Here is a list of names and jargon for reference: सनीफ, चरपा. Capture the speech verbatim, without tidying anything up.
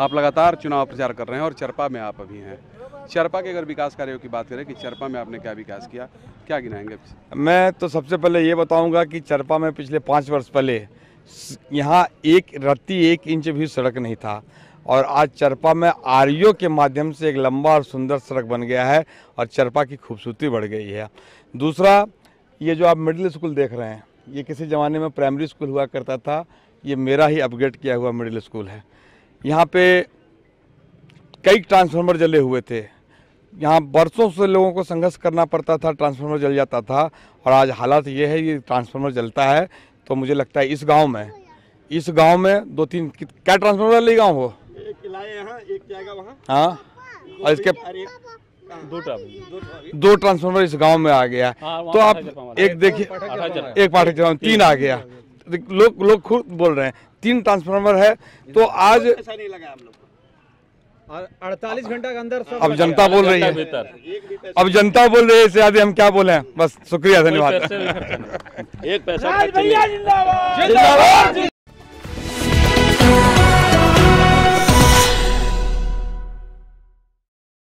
आप लगातार चुनाव प्रचार कर रहे हैं और चरपा में आप अभी हैं। चरपा के अगर विकास कार्यों की बात करें कि चरपा में आपने क्या विकास किया, क्या गिनाएंगे? मैं तो सबसे पहले ये बताऊंगा कि चरपा में पिछले पाँच वर्ष पहले यहाँ एक रत्ती एक इंच भी सड़क नहीं था और आज चरपा में आरियो के माध्यम से एक लंबा और सुंदर सड़क बन गया है और चरपा की खूबसूरती बढ़ गई है। दूसरा, ये जो आप मिडिल स्कूल देख रहे हैं, ये किसी ज़माने में प्राइमरी स्कूल हुआ करता था, ये मेरा ही अपग्रेड किया हुआ मिडिल स्कूल है। यहाँ पे कई ट्रांसफार्मर जले हुए थे, यहाँ बरसों से लोगों को संघर्ष करना पड़ता था, ट्रांसफार्मर जल जाता था और आज हालात ये है ये ट्रांसफार्मर जलता है। तो मुझे लगता है इस गांव में इस गांव में दो तीन क्या ट्रांसफार्मर जले गाँव हो, हाँ, और इसके दो ट्रांसफार्मर इस गांव में आ गया। तो आप एक देखिए, एक पाठक तीन आ गया, लोग लोग खुद बोल रहे हैं तीन ट्रांसफार्मर है। तो आज ऐसा नहीं लगा हम लोग और अड़तालीस घंटा के अंदर सब अब जनता बोल रही है, अब जनता बोल रही है, इससे आगे हम क्या बोले। बस शुक्रिया, धन्यवाद। एक पैसा